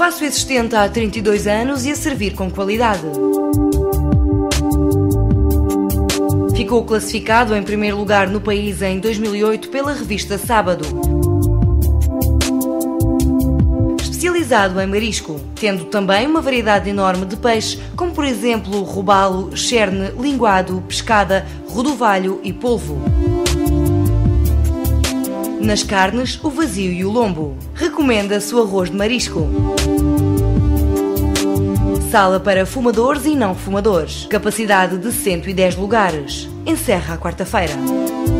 espaço existente há 32 anos e a servir com qualidade. Ficou classificado em primeiro lugar no país em 2008 pela revista Sábado. Especializado em marisco, tendo também uma variedade enorme de peixes, como por exemplo robalo, cherne, linguado, pescada, rodovalho e polvo. Nas carnes, o vazio e o lombo. Recomenda-se o arroz de marisco. Sala para fumadores e não fumadores. Capacidade de 110 lugares. Encerra à quarta-feira.